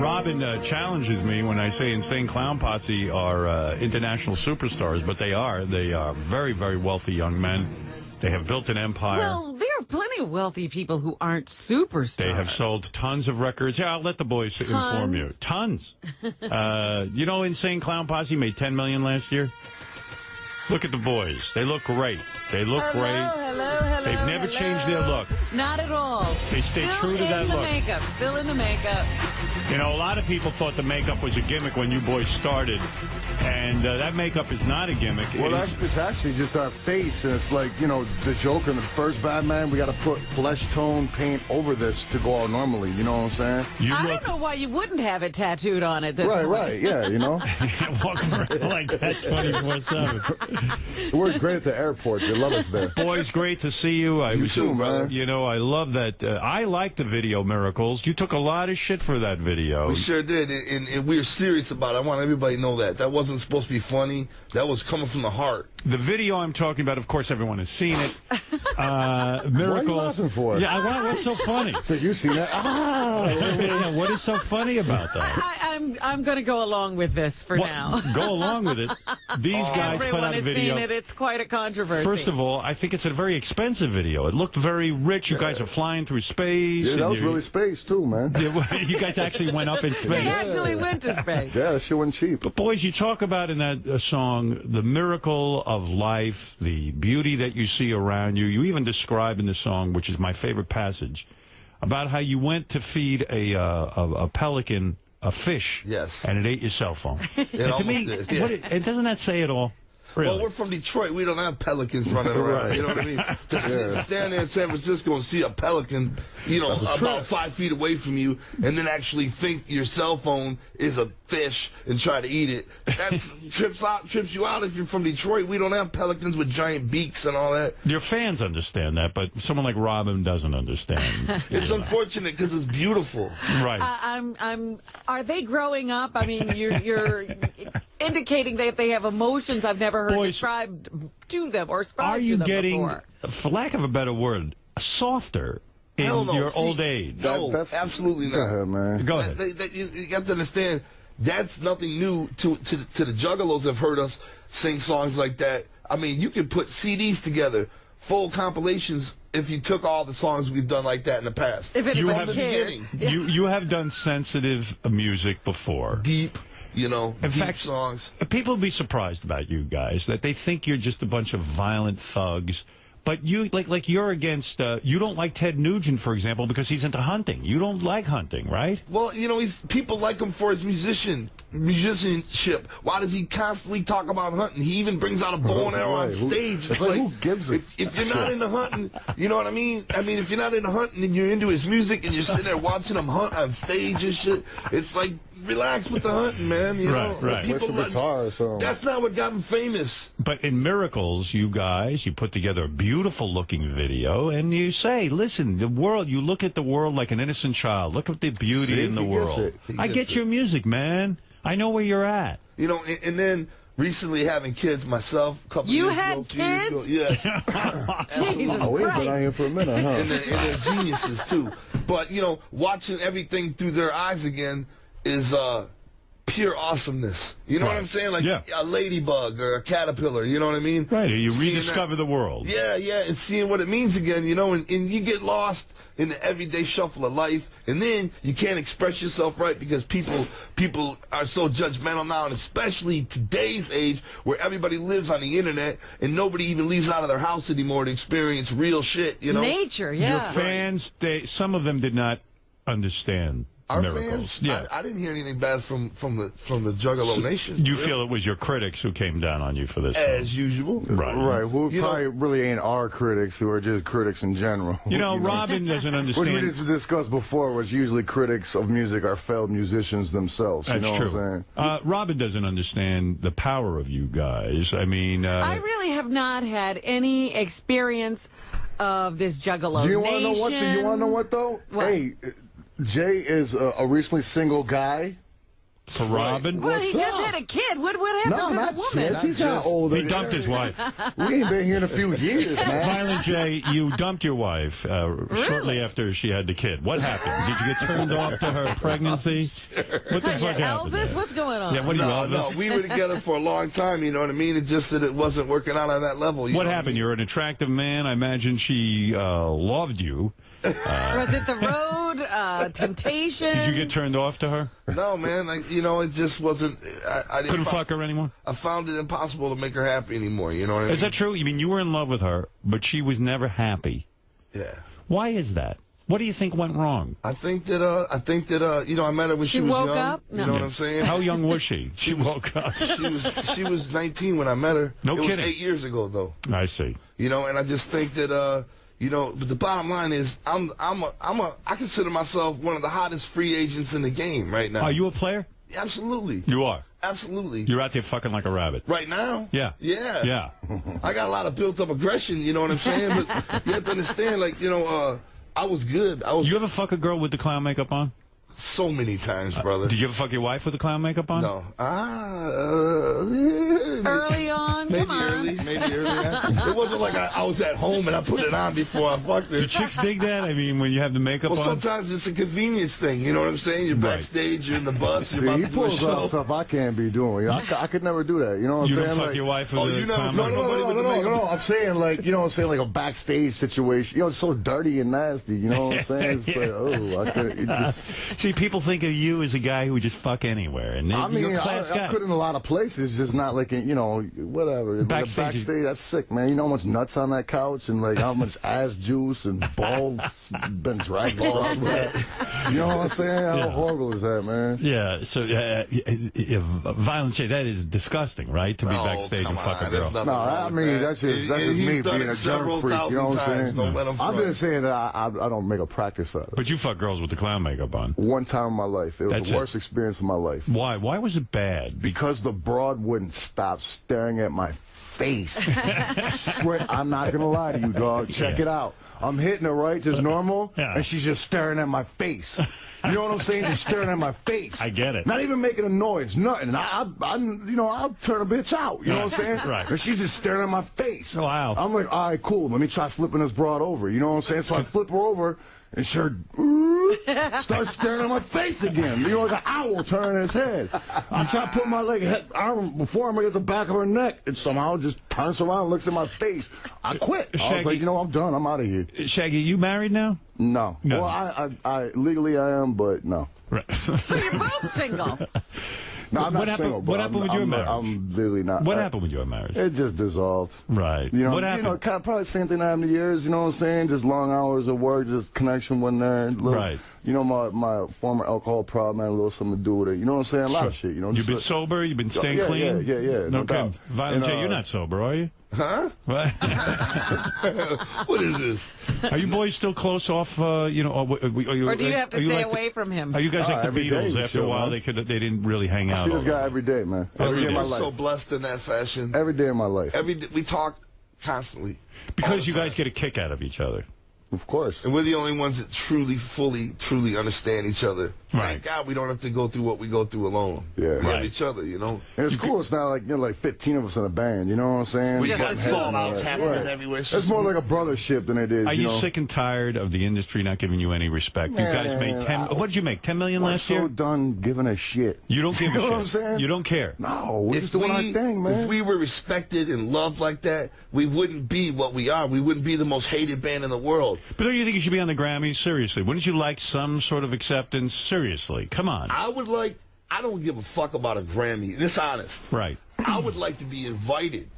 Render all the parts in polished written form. Robin challenges me when I say Insane Clown Posse are international superstars, but they are. They are very, very wealthy young men. They have built an empire. Well, there are plenty of wealthy people who aren't superstars. They have sold tons of records. Yeah, I'll let the boys inform you. Tons. You know Insane Clown Posse made $10 million last year? Look at the boys. They look great. They look great. Hello, they've never changed their look. Not at all. They stay true to that look. Makeup. Still in the makeup. You know, a lot of people thought the makeup was a gimmick when you boys started. And that makeup is not a gimmick. Well, it's actually just our face. And it's like, you know, the Joker in the first Batman, we got to put flesh tone paint over this to go all normally. You know what I'm saying? You I don't know why you wouldn't have it tattooed on it this morning. Right, yeah, you know? Walking around like that 24/7. It works great at the airport. They love us there. Boys, great to see you. You too, man. You know, I love that. I like the video miracles. You took a lot of shit for that video. We sure did, and we were serious about it. I want everybody to know that. That wasn't supposed to be funny. That was coming from the heart. The video I'm talking about, of course, everyone has seen it. Miracles. What are you laughing for? Yeah, what's so funny? So you see that? Ah! What is so funny about that? I'm going to go along with this for now. Go along with it. These guys put out a video. Everyone has seen it. It's quite a controversy. First of all, I think it's a very expensive video. It looked very rich. You guys are flying through space. Yeah, that was really space, too, man. You guys actually went up in space. They actually went to space. Yeah, that shit went cheap. But, boys, you talk about in that song the miracle of life, the beauty that you see around you. You even describe in the song, which is my favorite passage, about how you went to feed a pelican a fish, yes, and it ate your cell phone. To me, it almost did, yeah. And doesn't that say it all? Really? Well, we're from Detroit. We don't have pelicans running around. You know what I mean? To stand there in San Francisco and see a pelican, you know, about 5 feet away from you, and then actually think your cell phone is a fish and try to eat it. That trips you out if you're from Detroit. We don't have pelicans with giant beaks and all that. Your fans understand that, but someone like Robin doesn't understand. It's unfortunate because it's beautiful. Right. Are they growing up? I mean, you're indicating that they have emotions I've never heard. Boys, described to them or described to them before. Are you getting, for lack of a better word, softer in your old age? No, that's absolutely not. Go ahead, man. Go ahead. You have to understand, that's nothing new to the Juggalos have heard us sing songs like that. I mean, you could put CDs together, full compilations, if you took all the songs we've done like that in the past. If it was the beginning. You have done sensitive music before. Deep. You know, in fact, songs. People be surprised about you guys, that they think you're just a bunch of violent thugs. But you, like you're against, you don't like Ted Nugent, for example, because he's into hunting. You don't like hunting, right? Well, you know, people like him for his musicianship. Why does he constantly talk about hunting? He even brings out a bow and arrow on stage. It's like, who gives it? If you're not into hunting, you know what I mean? I mean, if you're not into hunting and you're into his music and you're sitting there watching him hunt on stage and shit, it's like, relax with the hunting, man. You know, right. People guitar, so. That's not what got him famous. But in Miracles, you guys, you put together a beautiful-looking video, and you say, listen, the world, you look at the world like an innocent child. Look at the beauty in the world. I get your music, man. I know where you're at. You know, and then recently having kids myself, a couple years ago. You had kids? Yes. Jesus Christ. We've been on here for a minute, huh? And they're geniuses, too. But, you know, watching everything through their eyes again is pure awesomeness. You know what I'm saying? Like a ladybug or a caterpillar, you know what I mean? Right, you rediscover the world. Yeah, and seeing what it means again, you know, and you get lost in the everyday shuffle of life, and then you can't express yourself right because people are so judgmental now, and especially today's age where everybody lives on the internet and nobody even leaves out of their house anymore to experience real shit, you know? Nature, yeah. Your fans, some of them did not understand our Miracles. Fans, yeah. I didn't hear anything bad from the Juggalo Nation. You feel it was your critics who came down on you for this? As usual. Right. Well, probably really ain't our critics who are just critics in general. You know, Robin doesn't understand. What we just discussed before was usually critics of music are failed musicians themselves. That's true. What I'm saying? Robin doesn't understand the power of you guys. I mean, I really have not had any experience of this Juggalo Nation. Do you want to know what, though? What? Hey, Jay is a recently single guy For Robin? Well, he just had a kid. What happened to the woman? Sis. He's not older. He dumped his wife. We ain't been here in a few years, man. Violent J, you dumped your wife shortly after she had the kid. What happened? Did you get turned off to her pregnancy? What the fuck happened? Elvis? What's going on? Yeah, what are you, Elvis? No, we were together for a long time, you know what I mean? It's just that it wasn't working out on that level. What happened? I mean? You're an attractive man. I imagine she loved you. Was it the road, temptation? Did you get turned off to her? No, man. Like, you know, it just wasn't. I didn't fuck her anymore? I found it impossible to make her happy anymore. You know what I mean? Is that true? You mean you were in love with her, but she was never happy? Yeah. Why is that? What do you think went wrong? I think that you know, I met her when she was young. She woke up? No. You know what I'm saying? How young was she? She woke up. She was 19 when I met her. No kidding. It was 8 years ago, though. I see. You know, and I just think that, you know, but the bottom line is, I consider myself one of the hottest free agents in the game right now. Are you a player? Absolutely. You are? Absolutely. You're out there fucking like a rabbit. Right now? Yeah. Yeah. Yeah. I got a lot of built-up aggression, you know what I'm saying? But you have to understand, like, you know, I was good. You ever fuck a girl with the clown makeup on? So many times, brother. Did you ever fuck your wife with the clown makeup on? No. Early on? Maybe early on. It wasn't like I was at home and I put it on before I fucked her. Do chicks dig that? I mean, when you have the makeup on? Well, sometimes it's a convenience thing. You know what I'm saying? You're backstage, you're in the bus, you're about to do a show. He pulls out stuff I can't be doing. You know, I could never do that. You know what I'm saying? You don't fuck your wife with the clown makeup on? No. I'm saying, like, you know what I'm saying? Like a backstage situation. You know, it's so dirty and nasty. You know what I'm saying? It's like, oh, I could. It's just... See, people think of you as a guy who would just fuck anywhere. And I mean, I could in a lot of places, just not like, in, you know, whatever. Backstage, that's sick, man. You know how much nuts on that couch and like how much ass juice and balls been dragged off. You know what I'm saying? How horrible is that, man? Yeah, so Violent J, that is disgusting, right? To be backstage and fuck a girl. No, I mean, that's just me being a several freak, thousand you know what times. Saying? Don't let him I've been saying that I don't make a practice out of it. But you fuck girls with the clown makeup on. One time in my life. It was the worst experience of my life. Why? Why was it bad? Because the broad wouldn't stop staring at my face. I'm not going to lie to you, dog. Check it out. I'm hitting her right, just normal, and she's just staring at my face. You know what I'm saying? Just staring at my face. I get it. Not even making a noise, nothing. I you know, I'll turn a bitch out. You know what I'm saying? Right. And she's just staring at my face. Wow. I'm like, all right, cool. Let me try flipping this broad over. You know what I'm saying? So I flip her over, and starts staring at my face again. You know, like an owl turning his head. I'm trying to put my arm before him against the back of her neck, and somehow just turns around and looks at my face. I quit. Shaggy, I was like, you know, I'm done. I'm out of here. Shaggy, you married now? No. Well, I legally I am, but no. Right. So you're both single. No, I'm not single, but what happened with your marriage? I'm literally not. What happened with your marriage? It just dissolved. Right. You know, what happened? You know, probably the same thing that happened to yours, you know what I'm saying? Just long hours of work, just connection wasn't there. Right. You know, my former alcohol problem had a little something to do with it. You know what I'm saying? A lot of shit. You know, you've been sober? You've been staying clean? Yeah. No doubt. Violent J, you're not sober, are you? Huh? What? What is this? Are you boys still close off? You know, or do you have to stay away from him? Are you guys like the Beatles? After a while, they didn't really hang out. I see this guy every day, man. Every day of my life. I'm so blessed in that fashion. Every day of my life. Every day, we talk constantly because you guys get a kick out of each other. Of course. And we're the only ones that truly, fully, truly understand each other. Right. Thank God we don't have to go through what we go through alone. Yeah. We have each other, you know? And it's cool. It's not like, you know, like 15 of us in a band, you know what I'm saying? We got fallouts happening everywhere. It's more like a brothership than it is. Are you sick and tired of the industry not giving you any respect? Man, you guys made 10... what did you make? 10 million last year? I'm so done giving a shit. You don't give a shit. You know what I'm saying? You don't care. No. We're just doing our thing, man. If we were respected and loved like that, we wouldn't be what we are. We wouldn't be the most hated band in the world. But don't you think you should be on the Grammys? Seriously. Wouldn't you like some sort of acceptance? Seriously. Come on. I don't give a fuck about a Grammy. This honest. Right. I would like to be invited.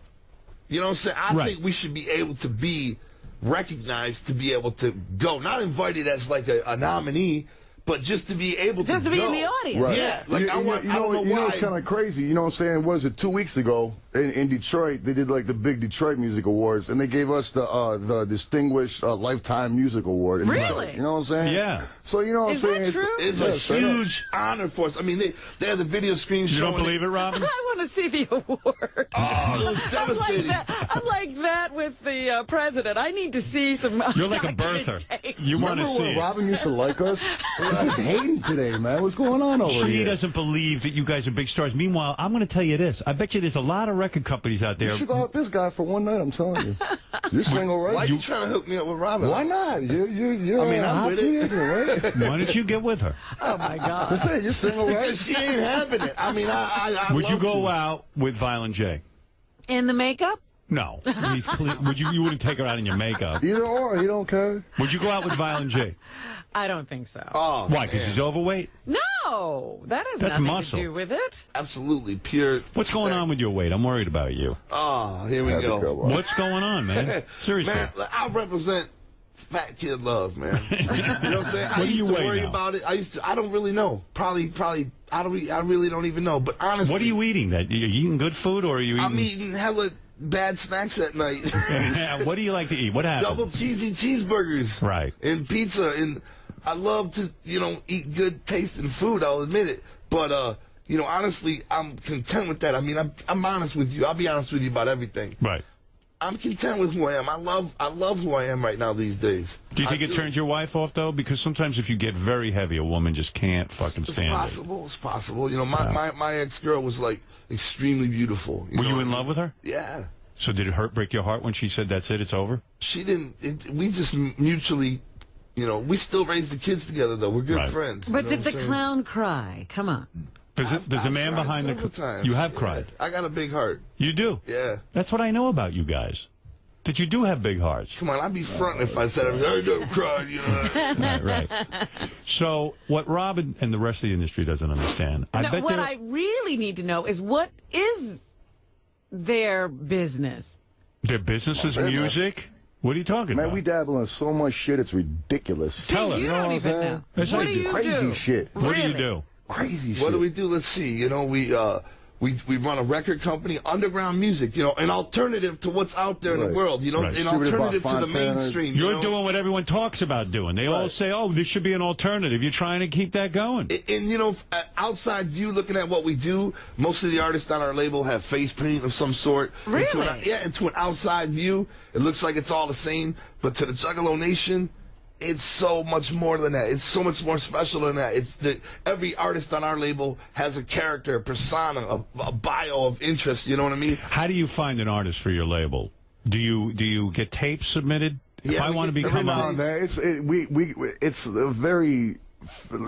You know what I'm saying? I think we should be able to be recognized to be able to go. Not invited as like a nominee, but just to be able to go. Just to be in the audience. Right. Yeah. Like, I don't know why. You know, it's kind of crazy. You know what I'm saying? What is it? 2 weeks ago. in Detroit, they did like the big Detroit Music Awards, and they gave us the Distinguished Lifetime Music Award. Really? Detroit, you know what I'm saying? Yeah. So you know what I'm saying? Is that true? It's a huge honor for us. I mean, they had the video screen showing. You don't believe it, Robin? I want to see the award. Oh, it was devastating. I'm like that with the president. I need to see some. You're like a birther. You want to see. Remember when Robin used to like us? This is hating today, man. What's going on over here? She doesn't believe that you guys are big stars. Meanwhile, I'm going to tell you this. I bet you there's a lot of record companies out there. You should go out with this guy for one night, I'm telling you. You're single, right? Why are you trying to hook me up with Robin? Why not? You're I mean, I'm with it. Right? Why don't you get with her? Oh, my God. That's it. You're single, right? Because she ain't having it. I mean, I would you go out with Violent J? In the makeup? No. He's clean. You wouldn't take her out in your makeup. Either or. You don't care. Would you go out with Violent J? I don't think so. Oh, why? Because he's overweight? No. Oh, that has nothing to do with it. Absolutely pure. What's going on with your weight? I'm worried about you. Oh, here we go. What's going on, man? Seriously. Man, I represent fat kid love, man. You know what I'm saying? I used to worry about it. I don't really know. Probably. I really don't even know. But honestly, what are you eating? That you eating good food or are you? I'm eating hella bad snacks at night. What do you like to eat? What happened? Double cheesy cheeseburgers, right? And pizza and. I love to, you know, eat good tasting food, I'll admit it. But, you know, honestly, I'm content with that. I mean, I'm honest with you. I'll be honest with you about everything. Right. I'm content with who I am. I love who I am right now these days. Do you think it turns your wife off, though? Because sometimes if you get very heavy, a woman just can't fucking stand it. It's possible. It's possible. You know, my ex-girl was, like, extremely beautiful. Were you in love with her? Yeah. So did it break your heart when she said, that's it, it's over? She didn't. We just mutually... You know, we still raise the kids together, though. We're good friends. But did the clown cry? Come on. There's a man behind the clown. You have cried. I got a big heart. You do? Yeah. That's what I know about you guys. That you do have big hearts. Come on, I'd be fronting if I said I don't cry. You know? Right. So what Robin and the rest of the industry doesn't understand. What I really need to know is what is their business? Their business is music? What are you talking about? Man, we dabble in so much shit, it's ridiculous. Tell her. You don't even know. That's what do you do? Crazy shit. What do you do? Crazy shit. What do we do? Let's see. You know, we run a record company, underground music, you know, an alternative to what's out there in the world, you know, an alternative to the mainstream. You're doing what everyone talks about doing. They all say, oh, this should be an alternative. You're trying to keep that going. And, you know, outside view, looking at what we do, most of the artists on our label have face paint of some sort. Really? And to an outside view, it looks like it's all the same, but to the Juggalo Nation... It's so much more than that. It's so much more special than that. It's that every artist on our label has a character, a persona, a bio of interest. You know what I mean? How do you find an artist for your label? Do you get tapes submitted? Yeah, if I want to become on it's a very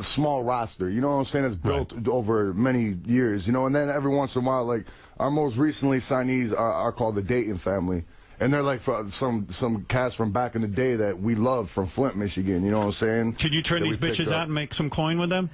small roster. You know what I'm saying? It's built over many years. You know, and then every once in a while, like our most recently signees are called the Dayton family. And they're like some cast from back in the day that we love from Flint, Michigan. You know what I'm saying? Can you turn these bitches out and make some coin with them?